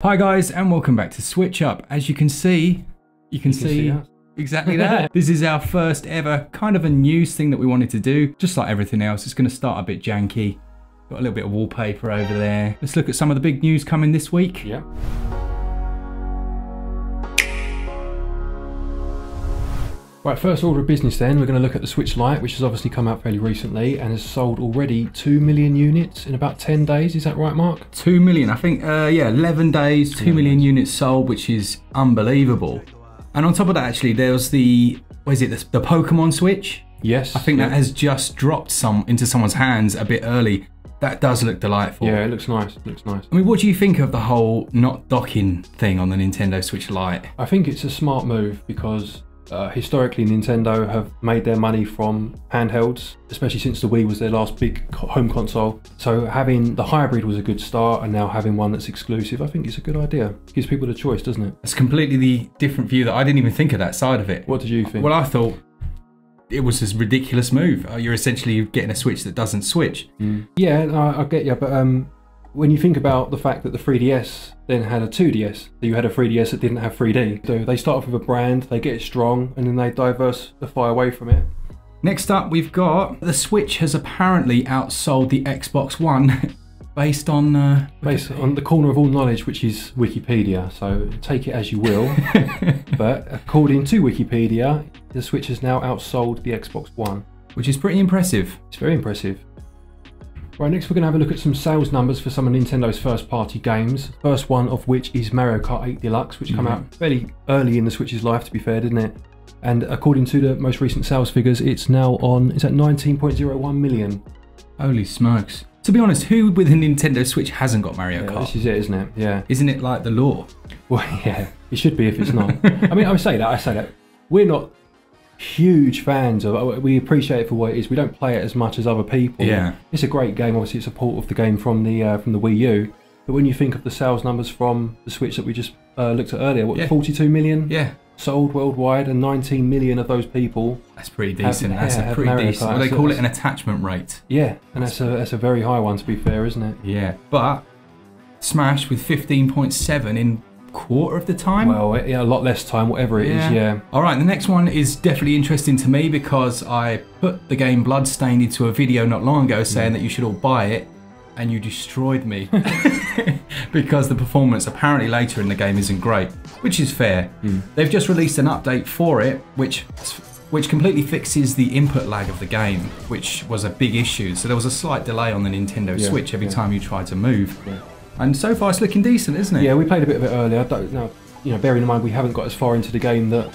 Hi guys, and welcome back to Switch Up. As you can see exactly that. This is our first ever kind of a news thing that we wanted to do. Just like everything else, it's going to start a bit janky. Got a little bit of wallpaper over there. Let's look at some of the big news coming this week. Yeah. Right, first order of business then, we're going to look at the Switch Lite, which has obviously come out fairly recently and has sold already 2 million units in about 10 days. Is that right, Mark? 2 million, I think, yeah, 11 days, 2 million units sold, which is unbelievable. And on top of that, actually, there was the, what is it, the Pokemon Switch? Yes. I think that has just dropped into someone's hands a bit early. That does look delightful. Yeah, it looks nice, it looks nice. I mean, what do you think of the whole not docking thing on the Nintendo Switch Lite? I think it's a smart move because historically, Nintendo have made their money from handhelds, especially since the Wii was their last big home console. So having the hybrid was a good start, and now having one that's exclusive, I think it's a good idea. It gives people the choice, doesn't it? It's completely the different view that I didn't even think of that side of it. What did you think? Well, I thought it was this ridiculous move. You're essentially getting a Switch that doesn't switch. Mm. Yeah, I get you, but when you think about the fact that the 3DS then had a 2DS, so you had a 3DS that didn't have 3D. So they start off with a brand, they get it strong, and then they diversify away from it. Next up, we've got the Switch has apparently outsold the Xbox One based on the corner of all knowledge, which is Wikipedia. So take it as you will. But according to Wikipedia, the Switch has now outsold the Xbox One. Which is pretty impressive. It's very impressive. Right, next we're going to have a look at some sales numbers for some of Nintendo's first party games. First one of which is Mario Kart 8 Deluxe, which come out fairly early in the Switch's life, to be fair, didn't it? And according to the most recent sales figures, it's now on, it's at 19.01 million. Holy smokes. To be honest, who with a Nintendo Switch hasn't got Mario Kart? This is it, isn't it? Yeah. Isn't it like the law? Well, yeah, it should be if it's not. I mean, I say that. We're not huge fans of it. We appreciate it for what it is. We don't play it as much as other people. Yeah, it's a great game. Obviously, it's a port of the game from the Wii U. But when you think of the sales numbers from the Switch that we just looked at earlier, what, 42 million? Yeah, sold worldwide, and 19 million of those people. That's pretty decent. That's a pretty decent. Well, they call it an attachment rate. Yeah, and that's a very high one, to be fair, isn't it? Yeah, but Smash with 15.7 in quarter of the time? Well, yeah, a lot less time, whatever it is, yeah. Alright, the next one is definitely interesting to me because I put the game Bloodstained into a video not long ago saying that you should all buy it, and you destroyed me because the performance apparently later in the game isn't great, which is fair. They've just released an update for it which completely fixes the input lag of the game, which was a big issue. So there was a slight delay on the Nintendo Switch every time you tried to move. Yeah. And so far it's looking decent, isn't it? Yeah, we played a bit of it earlier. Now, bearing in mind we haven't got as far into the game that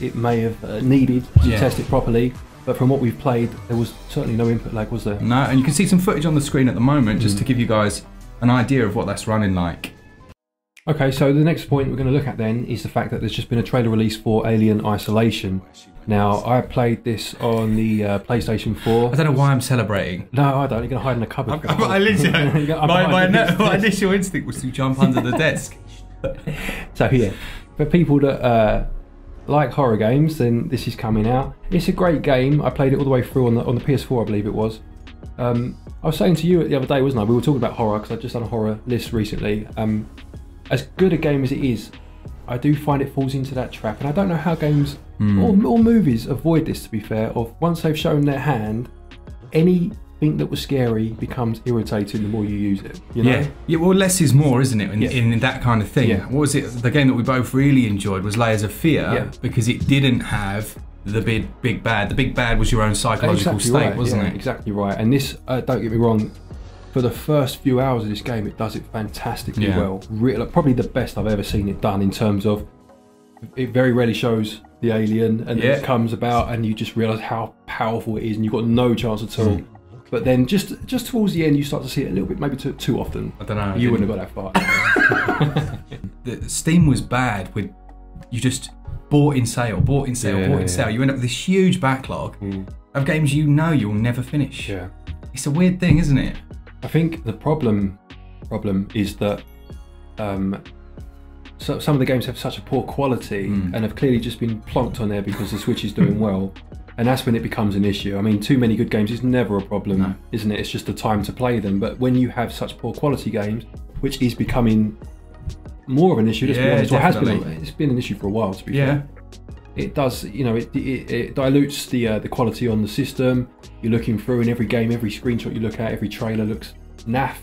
it may have needed to test it properly, but from what we've played, there was certainly no input lag, was there? No, and you can see some footage on the screen at the moment just to give you guys an idea of what that's running like. Okay, so the next point we're going to look at then is the fact that there's just been a trailer release for Alien Isolation. Now, I played this on the PlayStation 4. I don't know why I'm celebrating. No, I don't. You're going to hide in a cupboard. My initial instinct was to jump under the desk. So, yeah, for people that like horror games, then this is coming out. It's a great game. I played it all the way through on the PS4, I believe it was. I was saying to you the other day, wasn't I? We were talking about horror because I'd just done a horror list recently. As good a game as it is, I do find it falls into that trap, and I don't know how games or movies avoid this, to be fair, of once they've shown their hand, anything that was scary becomes irritating the more you use it, you know? Yeah, well, less is more, isn't it, in that kind of thing. Yeah. What was it, the game that we both really enjoyed was Layers of Fear, because it didn't have the big bad. The big bad was your own psychological state, wasn't it? Exactly right, and this, don't get me wrong, for the first few hours of this game, it does it fantastically well. Probably the best I've ever seen it done in terms of it very rarely shows the alien, and it comes about, and you just realise how powerful it is, and you've got no chance at all. But then just towards the end, you start to see it a little bit, maybe too often. I don't know. You wouldn't have got that far. The Steam was bad with you just bought in sale. You end up with this huge backlog of games you know you'll never finish. Yeah, it's a weird thing, isn't it? I think the problem is that some of the games have such a poor quality and have clearly just been plonked on there because the Switch is doing well, and that's when it becomes an issue. I mean, too many good games is never a problem, isn't it? It's just the time to play them. But when you have such poor quality games, which is becoming more of an issue. Let's be honest. Well, it has been. It's been an issue for a while, to be fair. It does, you know, it dilutes the quality on the system. You're looking through, and every game, every screenshot you look at, every trailer looks naff.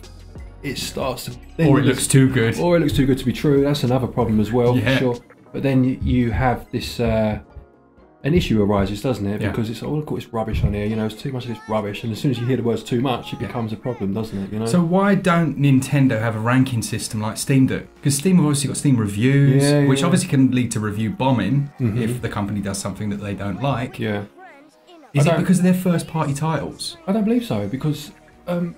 It starts to thin. Or it looks too good. Or it looks too good to be true. That's another problem as well, for sure. But then you have this, an issue arises, doesn't it? Because it's, oh, look at this rubbish on here, you know, it's too much of this rubbish. And as soon as you hear the words too much, it becomes a problem, doesn't it? You know? So why don't Nintendo have a ranking system like Steam do? Because Steam have obviously got Steam reviews, which obviously can lead to review bombing if the company does something that they don't like. Is it because of their first party titles? I don't believe so, because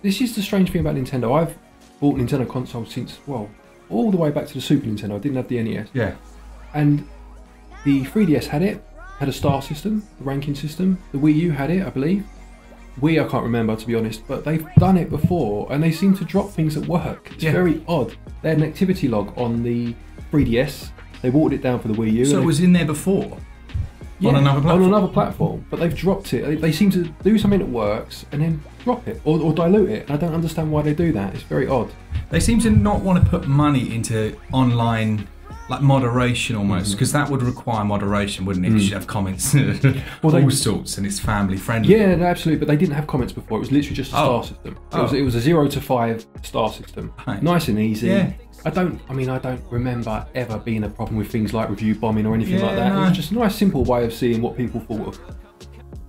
this is the strange thing about Nintendo. I've bought Nintendo consoles since, well, all the way back to the Super Nintendo. I didn't have the NES. And the 3DS had it, had a star system, the ranking system. The Wii U had it, I believe. Wii, I can't remember, to be honest, but they've done it before and they seem to drop things that work. It's very odd. They had an activity log on the 3DS. They watered it down for the Wii U. So it was in there before? Yeah, on another platform, but they've dropped it. They seem to do something that works and then drop it or dilute it. And I don't understand why they do that. It's very odd. They seem to not want to put money into online, like moderation almost, because that would require moderation, wouldn't it? You should have comments, all sorts, and it's family friendly. Yeah, no, absolutely, but they didn't have comments before. It was literally just a star system. It was a 0 to 5 star system. Nice and easy. I mean, I don't remember ever being a problem with things like review bombing or anything like that. It was just a nice, simple way of seeing what people thought of.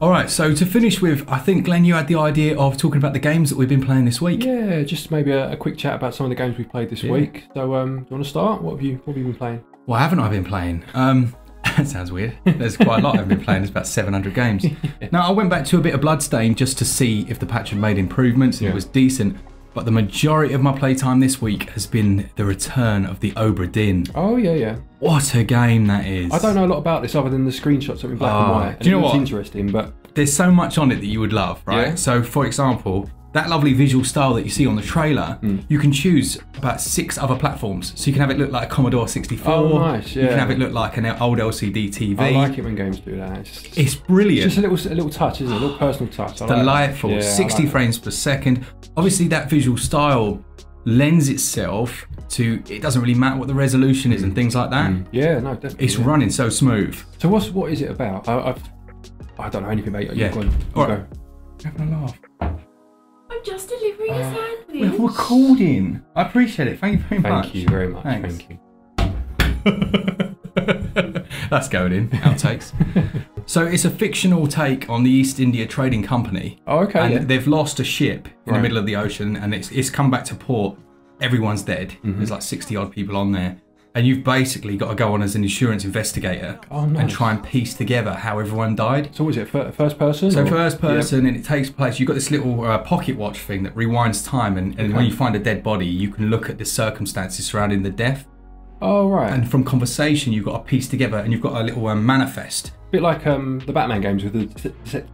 All right, so to finish with, I think, Glenn, you had the idea of talking about the games that we've been playing this week. Yeah, just maybe a quick chat about some of the games we played this week. So, do you want to start? What have you been playing? Well, haven't I been playing? That sounds weird. There's quite a lot I've been playing. There's about 700 games. Now, I went back to a bit of Bloodstained just to see if the patch had made improvements, and it was decent. But the majority of my playtime this week has been the return of the Obra Dinn. Oh, yeah, yeah. What a game that is. I don't know a lot about this other than the screenshots in black and white. And do you know what? It's interesting, but there's so much on it that you would love, right? Yeah. So, for example, that lovely visual style that you see on the trailer, you can choose about 6 other platforms. So you can have it look like a Commodore 64. Oh, nice, yeah. You can have it look like an old LCD TV. I like it when games do that. It's brilliant. It's just a little touch, isn't it? A little personal touch. Delightful. Yeah, 60 frames per second. Obviously, that visual style lends itself to, it doesn't really matter what the resolution is and things like that. Yeah, no, definitely. It's running so smooth. So what is it about? I don't know anything about it. Yeah. Go on. All right. You're having a laugh. I'm just delivering a sandwich. We're recording. I appreciate it. Thank you very much. Thank you very much. Thanks. Thank you. That's going in. Outtakes. So it's a fictional take on the East India Trading Company. Oh, okay. And they've lost a ship in the middle of the ocean, and it's come back to port. Everyone's dead. There's like 60 odd people on there. And you've basically got to go on as an insurance investigator and try and piece together how everyone died. So what is it, first person? So first person, and it takes place, you've got this little pocket watch thing that rewinds time, and when you find a dead body, you can look at the circumstances surrounding the death. Oh, right. And from conversation, you've got to piece together, and you've got a little manifest. A bit like the Batman games with the...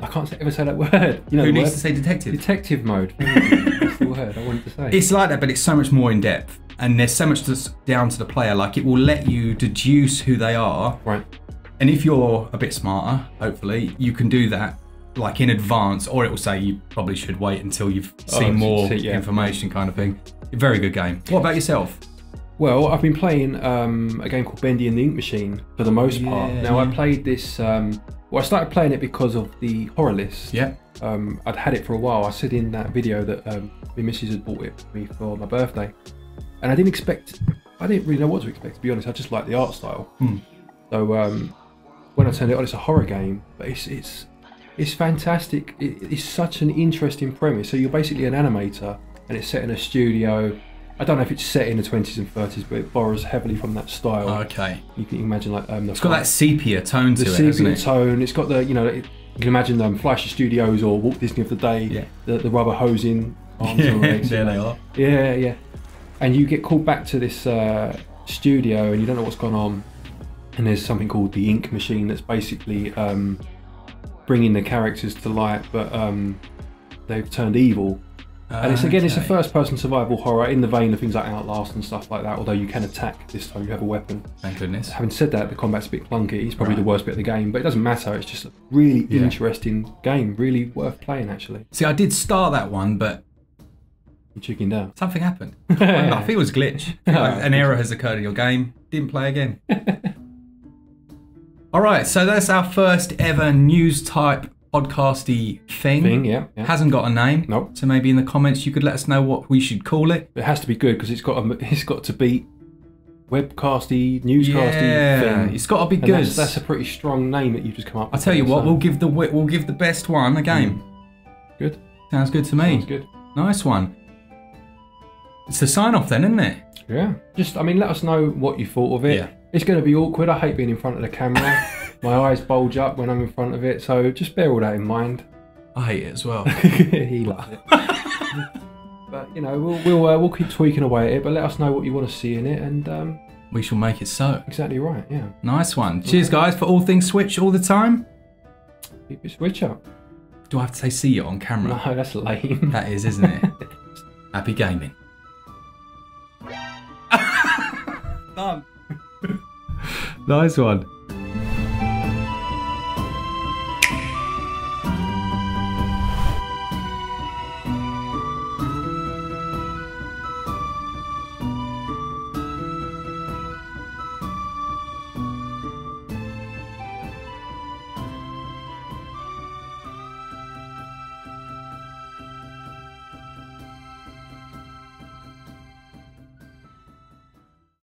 I can't ever say that word. You know, who needs to say detective? Detective mode. That's the word I wanted to say. It's like that, but it's so much more in depth. And there's so much down to the player. Like, it will let you deduce who they are. Right. And if you're a bit smarter, hopefully, you can do that, like, in advance. Or it will say you probably should wait until you've seen more information kind of thing. Very good game. What about yourself? Well, I've been playing a game called Bendy and the Ink Machine for the most part. Now, I played this... well, I started playing it because of the horror list. Yeah. I'd had it for a while. I said in that video that my missus had bought it for me for my birthday. And I didn't really know what to expect, to be honest. I just liked the art style. So when I turned it on, it's a horror game, but it's fantastic. It's such an interesting premise. So you're basically an animator, and it's set in a studio. I don't know if it's set in the 20s and 30s, but it borrows heavily from that style. Okay. You can imagine like... it's got that sepia tone to it, hasn't it? The sepia tone. It's got the, you know, you can imagine Fleischer Studios or Walt Disney of the day, the rubber hosing arms. Yeah, there they are. Yeah, yeah. And you get called back to this studio and you don't know what's gone on. And there's something called the Ink Machine that's basically bringing the characters to light, but they've turned evil. And it's, again, it's a first-person survival horror in the vein of things like Outlast and stuff like that, although you can attack this time, you have a weapon. Thank goodness. Having said that, the combat's a bit clunky. It's probably the worst bit of the game, but it doesn't matter. It's just a really interesting game, really worth playing, actually. See, I did start that one, but You chickened out. Something happened. I feel it was a glitch. Like an error has occurred in your game. Didn't play again. All right, so that's our first ever news type podcasty thing. Yeah. Hasn't got a name. Nope. So maybe in the comments you could let us know what we should call it. It has to be good because it's got to be webcasty, newscasty thing. It's got to be good. That's a pretty strong name that you've just come up with. I tell you what, so we'll give the best one a game. Good. Sounds good to me. Sounds good. Nice one. It's the sign off then, isn't it? Yeah. Just, I mean, let us know what you thought of it. Yeah. It's going to be awkward. I hate being in front of the camera. My eyes bulge up when I'm in front of it. So just bear all that in mind. I hate it as well. He loves it. But you know, we'll keep tweaking away at it. But let us know what you want to see in it, and we shall make it so. Exactly right. Yeah. Nice one. Okay. Cheers, guys, for all things Switch all the time. Keep your Switch up. Do I have to say see you on camera? No, that's lame. That is, isn't it? Happy gaming. Done. Nice one.